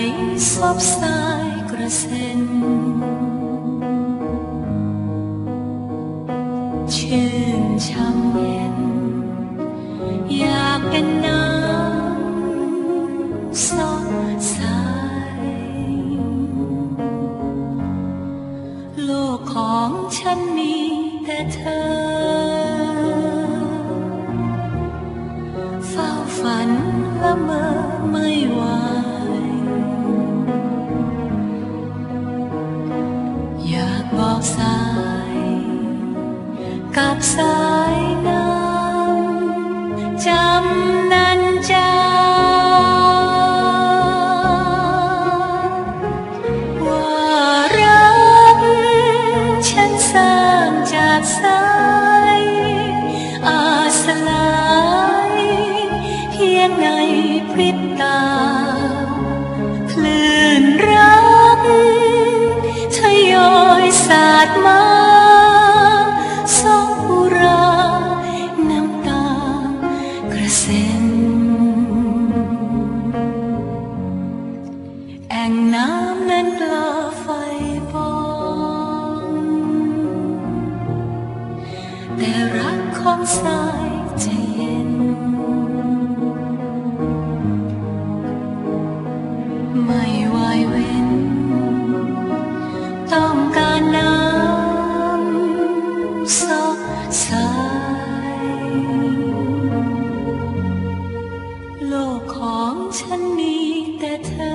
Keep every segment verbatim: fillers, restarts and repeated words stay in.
Hãy subscribe cho kênh Ghiền Mì Gõ để không bỏ lỡ những video hấp dẫn. Cặp sai năm trăm năm trăm quả rớt chân sang chặt sai à xa lái hiên này phít ta lươn rớt thấy ôi sạt má. Anh nam nên là phải bóng để rắc con sai trên mày hoài bên tông ca nam sao sai lô khóng chân mi tê thơ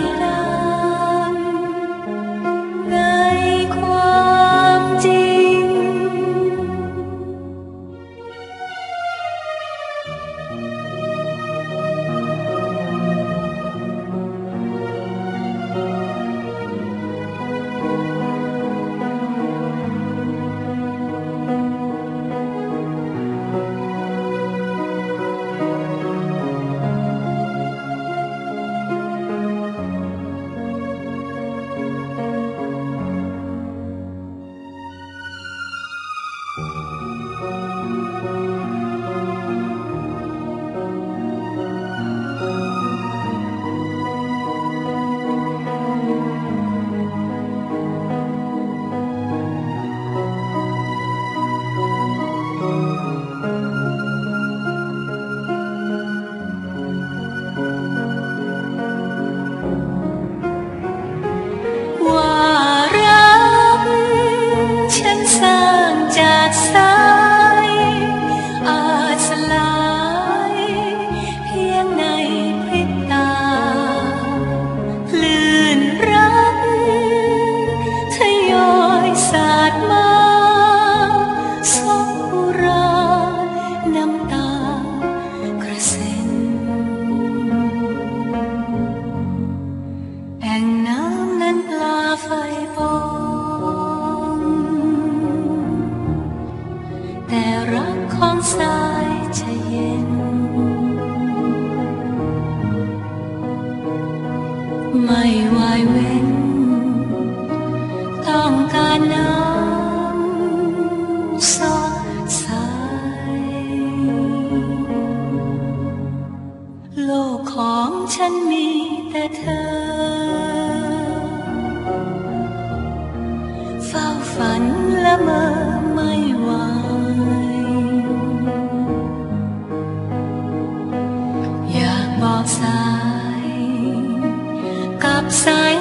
lắm ngay khoang trinh mày hoài bên tông ca nam sao sai lô khóng chân mi tê thơ phao phấn là mơ mây hoài nhạc bọt xa. Hãy subscribe